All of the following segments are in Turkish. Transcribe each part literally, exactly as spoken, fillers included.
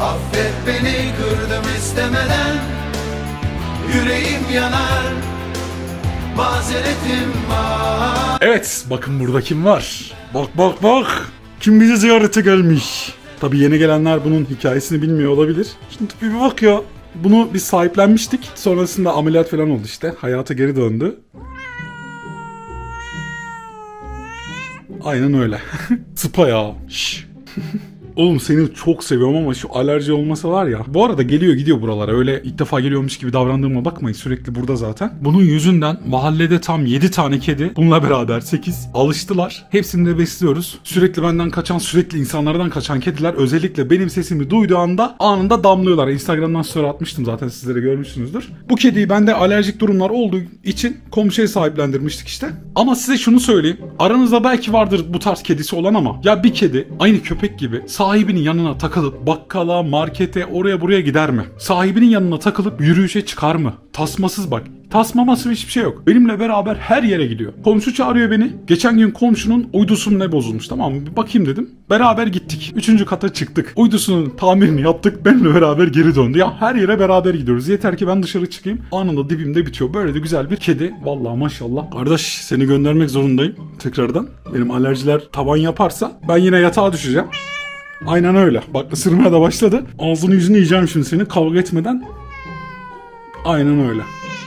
Affet beni, kırdım istemeden. Yüreğim yanar, mazeretim var. Evet, bakın burada kim var. Bak bak bak, kim bizi ziyarete gelmiş. Tabi yeni gelenler bunun hikayesini bilmiyor olabilir. Şimdi bir bak ya, bunu biz sahiplenmiştik. Sonrasında ameliyat falan oldu işte, hayata geri döndü. Aynen öyle. Sıpa ya. Şşş. Oğlum seni çok seviyorum ama şu alerji olmasa var ya. Bu arada geliyor gidiyor buralara, öyle ilk defa geliyormuş gibi davrandığıma bakmayın, sürekli burada zaten. Bunun yüzünden mahallede tam yedi tane kedi, bununla beraber sekiz, alıştılar. Hepsini de besliyoruz. Sürekli benden kaçan, sürekli insanlardan kaçan kediler özellikle benim sesimi duyduğu anda anında damlıyorlar. Instagram'dan story atmıştım zaten, sizlere görmüşsünüzdür. Bu kediyi bende alerjik durumlar olduğu için komşuya sahiplendirmiştik işte. Ama size şunu söyleyeyim, aranızda belki vardır bu tarz kedisi olan ama ya bir kedi aynı köpek gibi sahibinin yanına takılıp bakkala, markete, oraya buraya gider mi? Sahibinin yanına takılıp yürüyüşe çıkar mı? Tasmasız bak. Tasmaması hiçbir şey yok. Benimle beraber her yere gidiyor. Komşu çağırıyor beni. Geçen gün komşunun uydusu ne bozulmuş, tamam mı? Bir bakayım dedim. Beraber gittik. Üçüncü kata çıktık. Uydusunun tamirini yaptık. Benimle beraber geri döndü. Ya her yere beraber gidiyoruz. Yeter ki ben dışarı çıkayım. Anında dibimde bitiyor. Böyle de güzel bir kedi. Vallahi maşallah. Kardeş, seni göndermek zorundayım tekrardan. Benim alerjiler tavan yaparsa ben yine yatağa düşeceğim. Aynen öyle. Bak ısırmaya da başladı. Ağzını yüzünü yiyeceğim şimdi seni, kavga etmeden. Aynen öyle.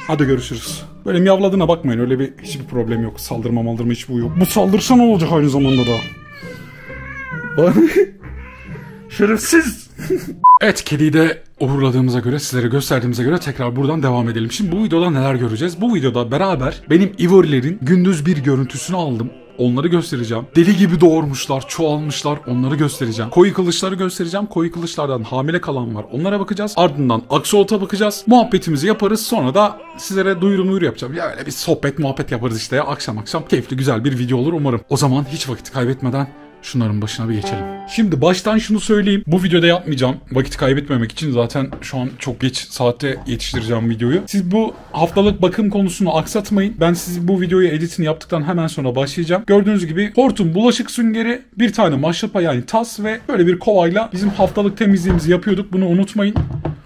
Hadi görüşürüz. Böyle miyavladığına bakmayın. Öyle bir hiçbir problem yok. Saldırma maldırma hiçbir yok. Bu saldırsa ne olacak aynı zamanda da? Şerefsiz. Evet, kediyi de uğurladığımıza göre, sizlere gösterdiğimize göre tekrar buradan devam edelim. Şimdi bu videoda neler göreceğiz? Bu videoda beraber benim ivorilerin gündüz bir görüntüsünü aldım. Onları göstereceğim. Deli gibi doğurmuşlar, çoğalmışlar. Onları göstereceğim. Koyu kılıçları göstereceğim. Koyu kılıçlardan hamile kalan var. Onlara bakacağız. Ardından Axolot'a bakacağız. Muhabbetimizi yaparız. Sonra da sizlere duyuru muyuru yapacağım. Ya öyle bir sohbet muhabbet yaparız işte ya. Akşam akşam keyifli güzel bir video olur umarım. O zaman hiç vakit kaybetmeden şunların başına bir geçelim. Şimdi baştan şunu söyleyeyim. Bu videoda yapmayacağım. Vakit kaybetmemek için zaten şu an çok geç saatte yetiştireceğim videoyu. Siz bu haftalık bakım konusunu aksatmayın. Ben sizi bu videoyu editini yaptıktan hemen sonra başlayacağım. Gördüğünüz gibi hortum, bulaşık süngeri, bir tane maşrapa yani tas ve böyle bir kovayla bizim haftalık temizliğimizi yapıyorduk. Bunu unutmayın.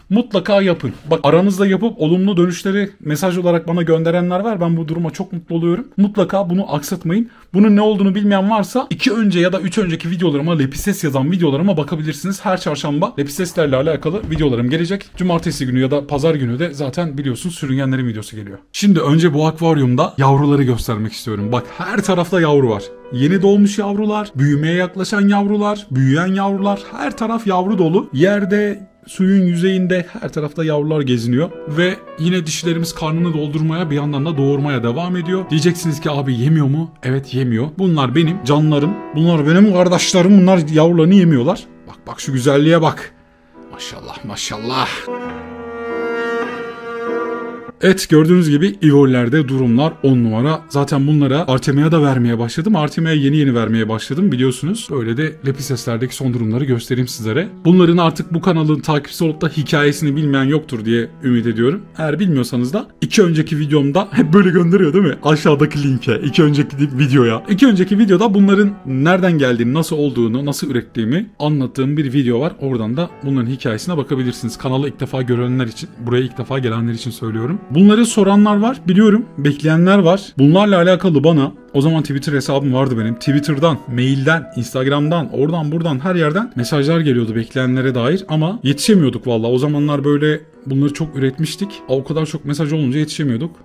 Mutlaka yapın. Bak aranızda yapıp olumlu dönüşleri mesaj olarak bana gönderenler var. Ben bu duruma çok mutlu oluyorum. Mutlaka bunu aksatmayın. Bunun ne olduğunu bilmeyen varsa iki önce ya da üç önceki videolarıma, Lepistes yazan videolarıma bakabilirsiniz. Her çarşamba Lepisteslerle alakalı videolarım gelecek. Cumartesi günü ya da pazar günü de zaten biliyorsun sürüngenlerin videosu geliyor. Şimdi önce bu akvaryumda yavruları göstermek istiyorum. Bak her tarafta yavru var. Yeni doğmuş yavrular, büyümeye yaklaşan yavrular, büyüyen yavrular, her taraf yavru dolu. Yerde, suyun yüzeyinde her tarafta yavrular geziniyor ve yine dişilerimiz karnını doldurmaya, bir yandan da doğurmaya devam ediyor. Diyeceksiniz ki abi yemiyor mu? Evet, yemiyor. Bunlar benim canlarım. Bunlar benim kardeşlerim. Bunlar yavrularını yemiyorlar. Bak bak şu güzelliğe bak. Maşallah maşallah. Evet, gördüğünüz gibi ivorilerde durumlar on numara. Zaten bunlara Artemia'ya da vermeye başladım. Artemia'ya yeni yeni vermeye başladım biliyorsunuz. Böyle de Lepisteslerdeki son durumları göstereyim sizlere. Bunların artık bu kanalın takipçisi olup da hikayesini bilmeyen yoktur diye ümit ediyorum. Eğer bilmiyorsanız da iki önceki videomda hep böyle gönderiyor değil mi? Aşağıdaki linke, iki önceki videoya. İki önceki videoda bunların nereden geldiğini, nasıl olduğunu, nasıl ürettiğimi anlattığım bir video var. Oradan da bunların hikayesine bakabilirsiniz. Kanalı ilk defa görenler için, buraya ilk defa gelenler için söylüyorum. Bunları soranlar var biliyorum, bekleyenler var. Bunlarla alakalı bana, o zaman Twitter hesabım vardı benim, Twitter'dan, mailden, Instagram'dan, oradan buradan her yerden mesajlar geliyordu bekleyenlere dair ama yetişemiyorduk valla. O zamanlar böyle bunları çok üretmiştik. O kadar çok mesaj olunca yetişemiyorduk.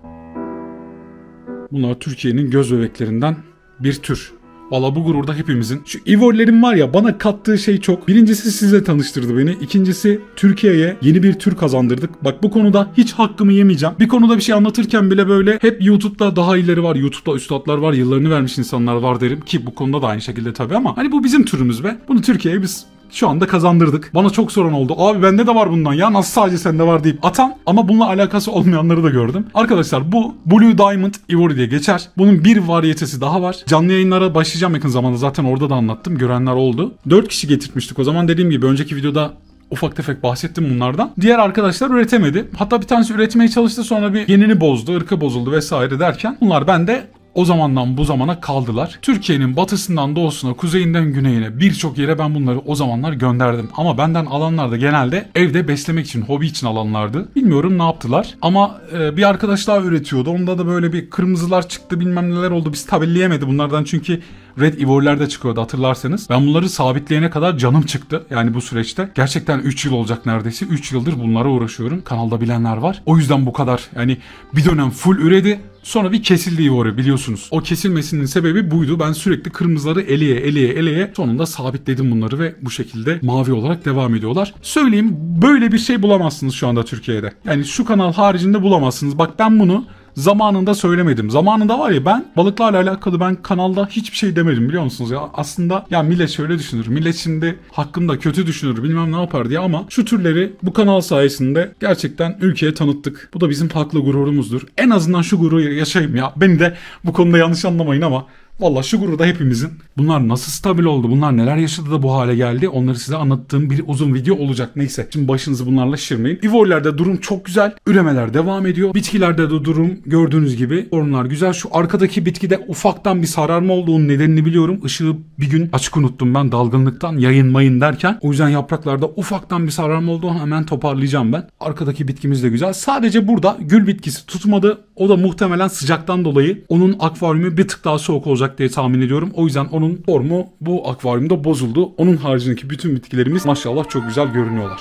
Bunlar Türkiye'nin göz bebeklerinden bir tür. Valla bu gururda hepimizin. Şu ivorilerin var ya, bana kattığı şey çok. Birincisi sizle tanıştırdı beni. İkincisi Türkiye'ye yeni bir tür kazandırdık. Bak bu konuda hiç hakkımı yemeyeceğim. Bir konuda bir şey anlatırken bile böyle hep YouTube'da daha iyileri var. YouTube'da üstadlar var. Yıllarını vermiş insanlar var derim. Ki bu konuda da aynı şekilde tabii ama hani bu bizim türümüz be. Bunu Türkiye'ye biz şu anda kazandırdık. Bana çok soran oldu. Abi bende de var bundan ya. Nasıl sadece sende var deyip atan ama bununla alakası olmayanları da gördüm. Arkadaşlar bu Blue Diamond Ivory diye geçer. Bunun bir variyetesi daha var. Canlı yayınlara başlayacağım yakın zamanda. Zaten orada da anlattım. Görenler oldu. dört kişi getirtmiştik o zaman. Dediğim gibi önceki videoda ufak tefek bahsettim bunlardan. Diğer arkadaşlar üretemedi. Hatta bir tanesi üretmeye çalıştı. Sonra bir genini bozdu. Irkı bozuldu vesaire derken bunlar bende O zamandan bu zamana kaldılar. Türkiye'nin batısından doğusuna, kuzeyinden güneyine birçok yere ben bunları o zamanlar gönderdim. Ama benden alanlar da genelde evde beslemek için, hobi için alanlardı. Bilmiyorum ne yaptılar. Ama bir arkadaş daha üretiyordu. Onda da böyle bir kırmızılar çıktı, bilmem neler oldu. Biz tabelleyemedi bunlardan çünkü Red Ivory'ler de çıkıyordu hatırlarsanız. Ben bunları sabitleyene kadar canım çıktı. Yani bu süreçte. Gerçekten üç yıl olacak neredeyse. üç yıldır bunlara uğraşıyorum. Kanalda bilenler var. O yüzden bu kadar. Yani bir dönem full üredi. Sonra bir kesildi Ivory biliyorsunuz. O kesilmesinin sebebi buydu. Ben sürekli kırmızıları eleye eleye eleye sonunda sabitledim bunları ve bu şekilde mavi olarak devam ediyorlar. Söyleyeyim, böyle bir şey bulamazsınız şu anda Türkiye'de. Yani şu kanal haricinde bulamazsınız. Bak ben bunu zamanında söylemedim. Zamanında var ya, ben balıklarla alakalı ben kanalda hiçbir şey demedim biliyor musunuz ya. Aslında ya millet şöyle düşünür, millet şimdi hakkımda kötü düşünür, bilmem ne yapar diye, ama şu türleri bu kanal sayesinde gerçekten ülkeye tanıttık. Bu da bizim haklı gururumuzdur. En azından şu gururu yaşayayım ya. Beni de bu konuda yanlış anlamayın ama vallahi şu gururda hepimizin. Bunlar nasıl stabil oldu, bunlar neler yaşadı da bu hale geldi, onları size anlattığım bir uzun video olacak. Neyse, şimdi başınızı bunlarla şişirmeyin. Ivory'lerde durum çok güzel, üremeler devam ediyor. Bitkilerde de durum gördüğünüz gibi, orumlar güzel. Şu arkadaki bitkide ufaktan bir sararma olduğunun nedenini biliyorum. Işığı bir gün açık unuttum ben dalgınlıktan, yayınmayın derken. O yüzden yapraklarda ufaktan bir sararma olduğunu hemen toparlayacağım ben. Arkadaki bitkimiz de güzel. Sadece burada gül bitkisi tutmadı. O da muhtemelen sıcaktan dolayı, onun akvaryumu bir tık daha soğuk olacak diye tahmin ediyorum. O yüzden onun formu bu akvaryumda bozuldu. Onun haricindeki bütün bitkilerimiz maşallah çok güzel görünüyorlar.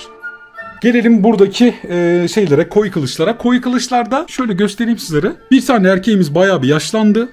Gelelim buradaki e, şeylere, koyu kılıçlara. Koyu kılıçlarda şöyle göstereyim sizlere. Bir tane erkeğimiz bayağı bir yaşlandı.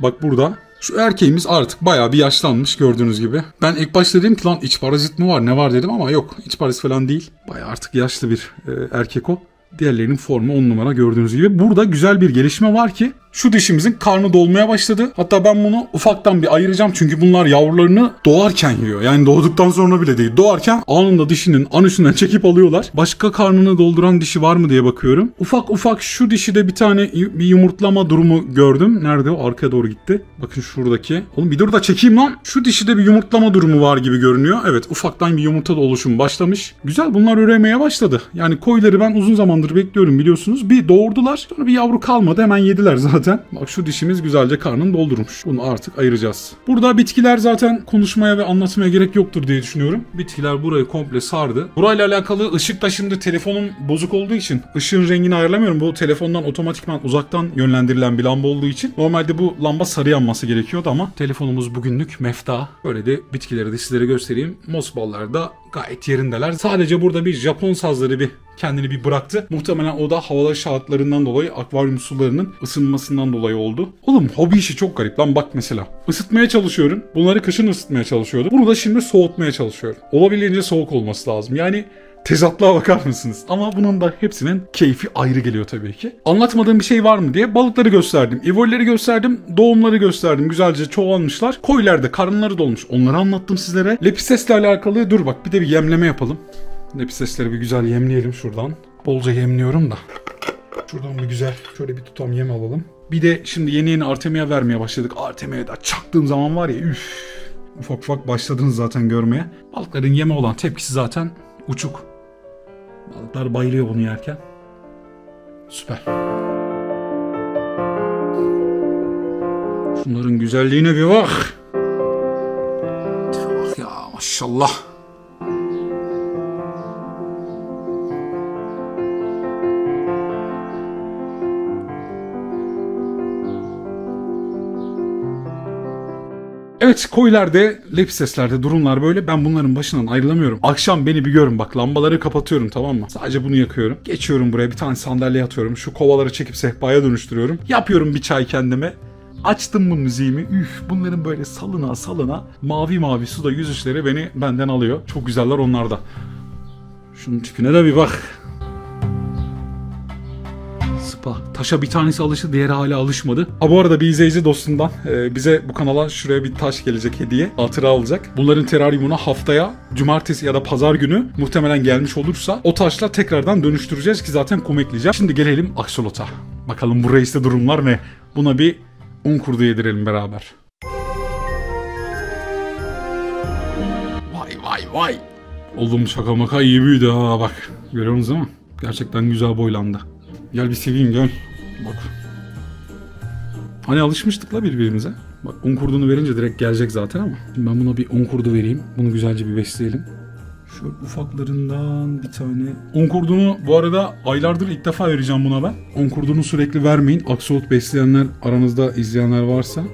Bak burada. Şu erkeğimiz artık bayağı bir yaşlanmış gördüğünüz gibi. Ben ilk başta dedim ki lan iç parazit mi var ne var dedim ama yok, iç parazit falan değil. Bayağı artık yaşlı bir e, erkek o. Diğerlerinin formu on numara gördüğünüz gibi. Burada güzel bir gelişme var ki şu dişimizin karnı dolmaya başladı. Hatta ben bunu ufaktan bir ayıracağım. Çünkü bunlar yavrularını doğarken yiyor. Yani doğduktan sonra bile değil. Doğarken anında dişinin anüsünden çekip alıyorlar. Başka karnını dolduran dişi var mı diye bakıyorum. Ufak ufak şu dişide bir tane bir yumurtlama durumu gördüm. Nerede o? Arkaya doğru gitti. Bakın şuradaki. Oğlum bir dur da çekeyim lan. Şu dişide bir yumurtlama durumu var gibi görünüyor. Evet, ufaktan bir yumurta da oluşum başlamış. Güzel, bunlar üremeye başladı. Yani koyları ben uzun zamandır bekliyorum biliyorsunuz. Bir doğurdular. Sonra bir yavru kalmadı. Hemen yediler zaten. Bak şu dişimiz güzelce karnını doldurmuş. Bunu artık ayıracağız. Burada bitkiler zaten konuşmaya ve anlatmaya gerek yoktur diye düşünüyorum. Bitkiler burayı komple sardı. Burayla alakalı ışık da şimdi telefonum bozuk olduğu için ışığın rengini ayarlamıyorum. Bu telefondan otomatikman uzaktan yönlendirilen bir lamba olduğu için normalde bu lamba sarı yanması gerekiyordu ama telefonumuz bugünlük mefta. Böyle de bitkileri de sizlere göstereyim. Mosballar da gayet yerindeler. Sadece burada bir Japon sazları bir kendini bir bıraktı. Muhtemelen o da havalar şartlarından dolayı, akvaryum sularının ısınmasından dolayı oldu. Oğlum hobi işi çok garip lan. Bak mesela ısıtmaya çalışıyorum. Bunları kışın ısıtmaya çalışıyordum. Bunu da şimdi soğutmaya çalışıyorum. Olabildiğince soğuk olması lazım. Yani tezatlığa bakar mısınız? Ama bunun da hepsinin keyfi ayrı geliyor tabii ki. Anlatmadığım bir şey var mı diye balıkları gösterdim. Ivory'leri gösterdim. Doğumları gösterdim. Güzelce çoğalmışlar. Koylarda karınları dolmuş. Onları anlattım sizlere. Lepistesle alakalı dur bak bir de bir yemleme yapalım. Lepistesleri bir güzel yemleyelim şuradan. Bolca yemliyorum da. Şuradan bir güzel şöyle bir tutam yem alalım. Bir de şimdi yeni yeni Artemia vermeye başladık. Artemia'ya da çaktığım zaman var ya üf. Ufak ufak başladınız zaten görmeye. Balıkların yeme olan tepkisi zaten uçuk. Balıklar bayılıyor bunu yerken. Süper. Şunların güzelliğine bir bak. Bak ya maşallah. Evet, koyilerde, lepisteslerde durumlar böyle. Ben bunların başından ayrılamıyorum. Akşam beni bir görün bak, lambaları kapatıyorum tamam mı? Sadece bunu yakıyorum. Geçiyorum buraya, bir tane sandalye atıyorum. Şu kovaları çekip sehpaya dönüştürüyorum. Yapıyorum bir çay kendime. Açtım bu müziğimi. Üf, bunların böyle salına salına mavi mavi suda yüzüşleri beni benden alıyor. Çok güzeller onlar da. Şunun tipine de bir bak. Taşa bir tanesi alıştı, diğeri hala alışmadı. Ha bu arada bir izleyici dostumdan e, bize bu kanala şuraya bir taş gelecek hediye. Hatıra alacak. Bunların teraryumuna haftaya cumartesi ya da pazar günü muhtemelen gelmiş olursa o taşla tekrardan dönüştüreceğiz ki zaten kum ekleyeceğim. Şimdi gelelim Axolot'a. Bakalım bu reiste durumlar ne? Buna bir un kurdu yedirelim beraber. Vay vay vay. Oğlum şaka maka iyi büyüdü ha bak. Görüyorsunuz değil mi? Gerçekten güzel boylandı. Gel bir seveyim gel. Bak. Hani alışmıştık la birbirimize. Bak un kurdunu verince direkt gelecek zaten ama. Şimdi ben buna bir un kurdu vereyim. Bunu güzelce bir besleyelim. Şöyle ufaklarından bir tane. Un kurdunu bu arada aylardır ilk defa vereceğim buna ben. Un kurdunu sürekli vermeyin. Axolotl besleyenler aranızda, izleyenler varsa.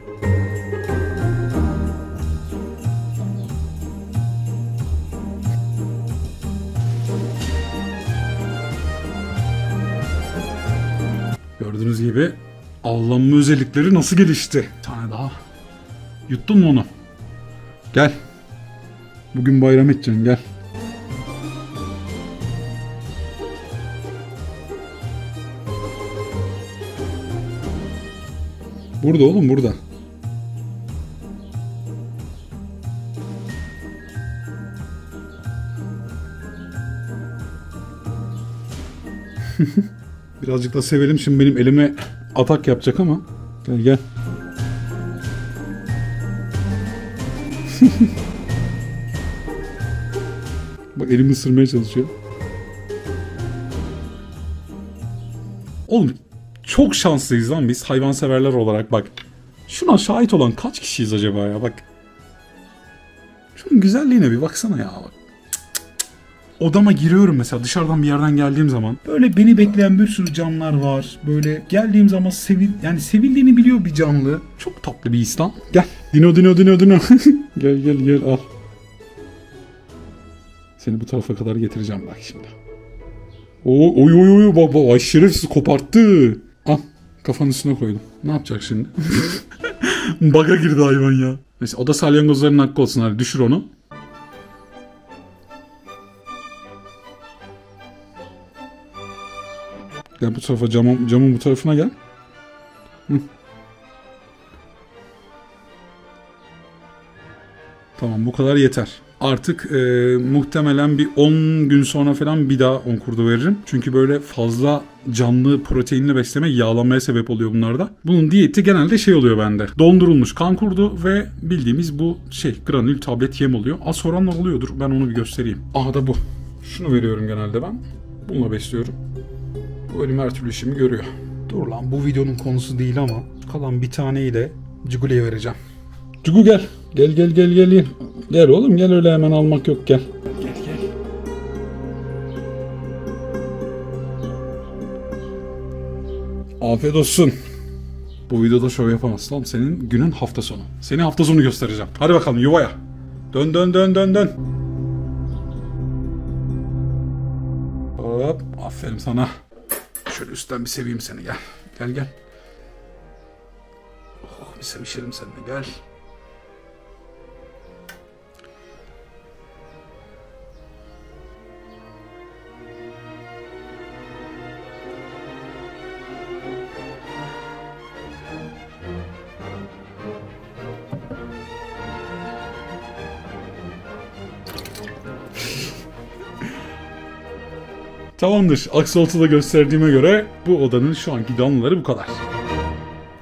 Gördüğünüz gibi avlanma özellikleri nasıl gelişti? Bir tane daha. Yuttun mu onu? Gel. Bugün bayram edeceğim, gel. Burada oğlum, burada. Birazcık da sevelim. Şimdi benim elime atak yapacak ama. Gel gel. Bak elimi ısırmaya çalışıyor. Oğlum çok şanslıyız lan biz hayvanseverler olarak bak. Şuna şahit olan kaç kişiyiz acaba ya bak. Şunun güzelliğine bir baksana ya bak. Odama giriyorum mesela dışarıdan bir yerden geldiğim zaman. Böyle beni bekleyen bir sürü canlar var. Böyle geldiğim zaman sevil yani sevildiğini biliyor bir canlı. Çok tatlı bir insan. Gel. Dino dino dino dino. Gel gel gel al. Seni bu tarafa kadar getireceğim bak şimdi. Oo, oy oy oy bak bak şerefsiz koparttı. Al kafanın üstüne koydum. Ne yapacak şimdi? Baga girdi hayvan ya. Neyse o da salyangozların hakkı olsun hadi düşür onu. Gel bu tarafa, camın, camın bu tarafına gel. Hı. Tamam bu kadar yeter. Artık e, muhtemelen bir on gün sonra falan bir daha un kurdu veririm. Çünkü böyle fazla canlı proteinle besleme yağlanmaya sebep oluyor bunlarda. Bunun diyeti genelde şey oluyor bende. Dondurulmuş kan kurdu ve bildiğimiz bu şey granül tablet yem oluyor. Az soran ne oluyordur ben onu bir göstereyim. Aha da bu. Şunu veriyorum genelde ben. Bununla besliyorum. Bu elim her türlü işimi görüyor. Dur lan bu videonun konusu değil ama kalan bir taneyi de Cigule'ye vereceğim. Cigu gel. Gel gel gel gel. Gel oğlum gel öyle hemen almak yok gel. Gel gel. Afiyet olsun. Bu videoda şov yapamazsın oğlum senin günün hafta sonu. Seni hafta sonu göstereceğim. Hadi bakalım yuvaya. Dön dön dön dön dön. Hop aferin sana. Şöyle üstten bir seveyim seni gel. Gel gel. Oh, bir sevişelim seninle gel. Tamamdır. Axolotlu'da gösterdiğime göre bu odanın şu anki canlıları bu kadar.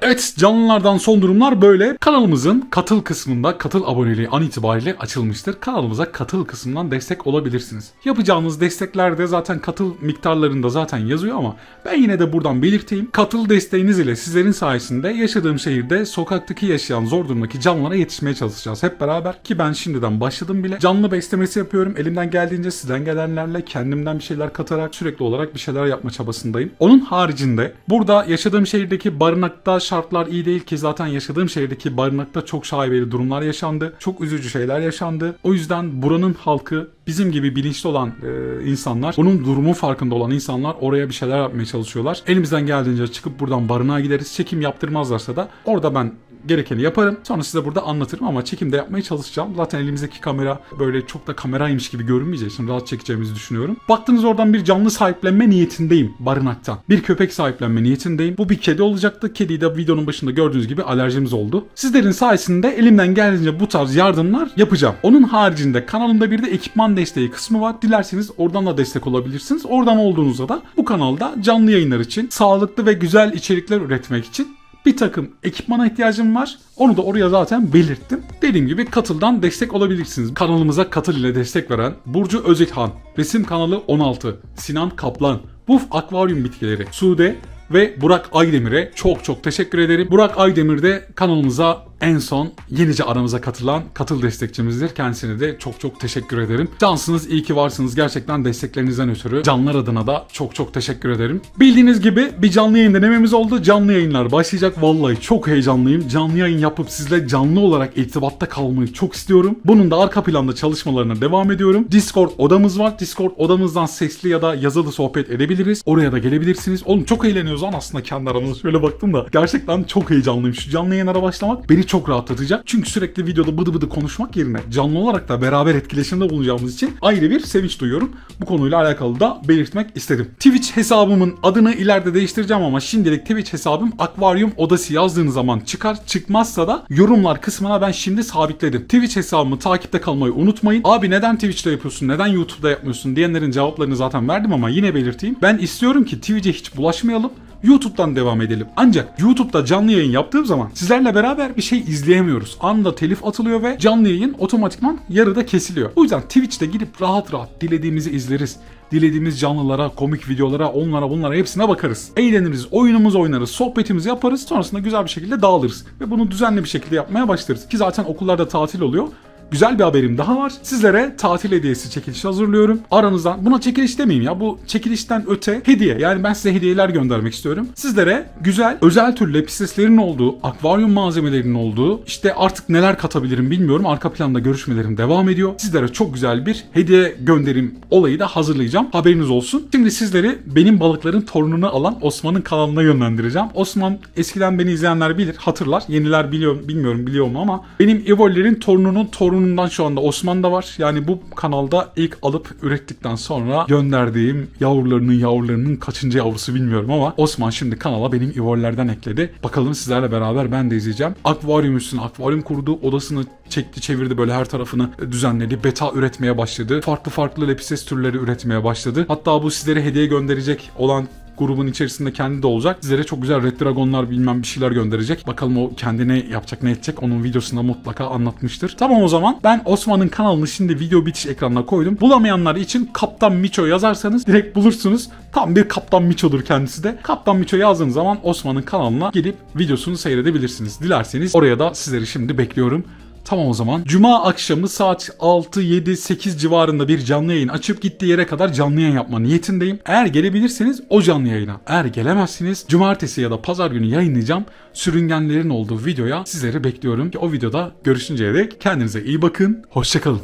Evet canlılardan son durumlar böyle. Kanalımızın katıl kısmında katıl aboneliği an itibariyle açılmıştır. Kanalımıza katıl kısmından destek olabilirsiniz. Yapacağınız desteklerde zaten katıl miktarlarında zaten yazıyor ama ben yine de buradan belirteyim. Katıl desteğiniz ile sizlerin sayesinde yaşadığım şehirde sokaktaki yaşayan zor durumdaki canlılara yetişmeye çalışacağız hep beraber. Ki ben şimdiden başladım bile. Canlı beslemesi yapıyorum. Elimden geldiğince sizden gelenlerle kendimden bir şeyler katarak sürekli olarak bir şeyler yapma çabasındayım. Onun haricinde burada yaşadığım şehirdeki barınakta şartlar iyi değil ki zaten yaşadığım şehirdeki barınakta çok şaibeli durumlar yaşandı. Çok üzücü şeyler yaşandı. O yüzden buranın halkı bizim gibi bilinçli olan e, insanlar, bunun durumu farkında olan insanlar oraya bir şeyler yapmaya çalışıyorlar. Elimizden geldiğince çıkıp buradan barınağa gideriz. Çekim yaptırmazlarsa da orada ben gerekeni yaparım. Sonra size burada anlatırım ama çekimde yapmaya çalışacağım. Zaten elimizdeki kamera böyle çok da kameraymış gibi görünmeyeceği için rahat çekeceğimizi düşünüyorum. Baktınız oradan bir canlı sahiplenme niyetindeyim barınaktan. Bir köpek sahiplenme niyetindeyim. Bu bir kedi olacaktı. Kediyi de videonun başında gördüğünüz gibi alerjimiz oldu. Sizlerin sayesinde elimden geldiğince bu tarz yardımlar yapacağım. Onun haricinde kanalımda bir de ekipman desteği kısmı var. Dilerseniz oradan da destek olabilirsiniz. Oradan olduğunuzda da bu kanalda canlı yayınlar için, sağlıklı ve güzel içerikler üretmek için bir takım ekipmana ihtiyacım var. Onu da oraya zaten belirttim. Dediğim gibi katıldan destek olabilirsiniz. Kanalımıza katıl ile destek veren Burcu Özekhan, Resim Kanalı on altı, Sinan Kaplan, Buf Akvaryum Bitkileri, Sude, ve Burak Aydemir'e çok çok teşekkür ederim. Burak Aydemir de kanalımıza en son yenice aramıza katılan katıl destekçimizdir. Kendisine de çok çok teşekkür ederim. Cansınız, iyi ki varsınız. Gerçekten desteklerinizden ötürü canlar adına da çok çok teşekkür ederim. Bildiğiniz gibi bir canlı yayın denememiz oldu. Canlı yayınlar başlayacak. Vallahi çok heyecanlıyım. Canlı yayın yapıp sizle canlı olarak irtibatta kalmayı çok istiyorum. Bunun da arka planda çalışmalarına devam ediyorum. Discord odamız var. Discord odamızdan sesli ya da yazılı sohbet edebiliriz. Oraya da gelebilirsiniz. Oğlum çok eğleniyoruz lan aslında kendi aramızda. Şöyle baktım da gerçekten çok heyecanlıyım. Şu canlı yayınlara başlamak beni çok çok rahatlatacak. Çünkü sürekli videoda bıdı bıdı konuşmak yerine canlı olarak da beraber etkileşimde bulunacağımız için ayrı bir sevinç duyuyorum. Bu konuyla alakalı da belirtmek istedim. Twitch hesabımın adını ileride değiştireceğim ama şimdilik Twitch hesabım Akvaryum Odası yazdığınız zaman çıkar. Çıkmazsa da yorumlar kısmına ben şimdi sabitledim. Twitch hesabımı takipte kalmayı unutmayın. Abi neden Twitch'te yapıyorsun, neden YouTube'da yapmıyorsun diyenlerin cevaplarını zaten verdim ama yine belirteyim. Ben istiyorum ki Twitch'e hiç bulaşmayalım. YouTube'dan devam edelim. Ancak YouTube'da canlı yayın yaptığım zaman sizlerle beraber bir şey izleyemiyoruz. Anında telif atılıyor ve canlı yayın otomatikman yarıda kesiliyor. O yüzden Twitch'te gidip rahat rahat dilediğimizi izleriz. Dilediğimiz canlılara, komik videolara, onlara bunlara hepsine bakarız. Eğleniriz, oyunumuzu oynarız, sohbetimizi yaparız. Sonrasında güzel bir şekilde dağılırız. Ve bunu düzenli bir şekilde yapmaya başlarız. Ki zaten okullarda tatil oluyor. Güzel bir haberim daha var. Sizlere tatil hediyesi çekilişi hazırlıyorum. Aranızdan, buna çekiliş demeyeyim ya, bu çekilişten öte hediye. Yani ben size hediyeler göndermek istiyorum. Sizlere güzel, özel tür lepisteslerin olduğu, akvaryum malzemelerinin olduğu, işte artık neler katabilirim bilmiyorum. Arka planda görüşmelerim devam ediyor. Sizlere çok güzel bir hediye gönderim olayı da hazırlayacağım. Haberiniz olsun. Şimdi sizleri benim balıkların torununu alan Osman'ın kanalına yönlendireceğim. Osman eskiden beni izleyenler bilir, hatırlar. Yeniler biliyor, bilmiyorum biliyor mu ama benim Evoller'in torununun torunu bundan şu anda Osman'da var. Yani bu kanalda ilk alıp ürettikten sonra gönderdiğim yavrularının yavrularının kaçıncı yavrusu bilmiyorum ama Osman şimdi kanala benim ivorlerden ekledi. Bakalım sizlerle beraber ben de izleyeceğim. Akvaryum üstüne akvaryum kurdu. Odasını çekti çevirdi, böyle her tarafını düzenledi. Beta üretmeye başladı. Farklı farklı lepistes türleri üretmeye başladı. Hatta bu sizlere hediye gönderecek olan grubun içerisinde kendi de olacak. Sizlere çok güzel Red Dragon'lar bilmem bir şeyler gönderecek. Bakalım o kendine yapacak, ne edecek. Onun videosunda mutlaka anlatmıştır. Tamam o zaman ben Osman'ın kanalını şimdi video bitiş ekranına koydum. Bulamayanlar için Kaptan Miço yazarsanız direkt bulursunuz. Tam bir Kaptan Miço'dur kendisi de. Kaptan Miço yazdığınız zaman Osman'ın kanalına gelip videosunu seyredebilirsiniz. Dilerseniz oraya da sizleri şimdi bekliyorum. Tamam o zaman. Cuma akşamı saat altı, yedi, sekiz civarında bir canlı yayın açıp gittiği yere kadar canlı yayın yapma niyetindeyim. Eğer gelebilirseniz o canlı yayına. Eğer gelemezsiniz cumartesi ya da pazar günü yayınlayacağım sürüngenlerin olduğu videoya sizleri bekliyorum. Ki o videoda görüşünceye dek kendinize iyi bakın. Hoşçakalın.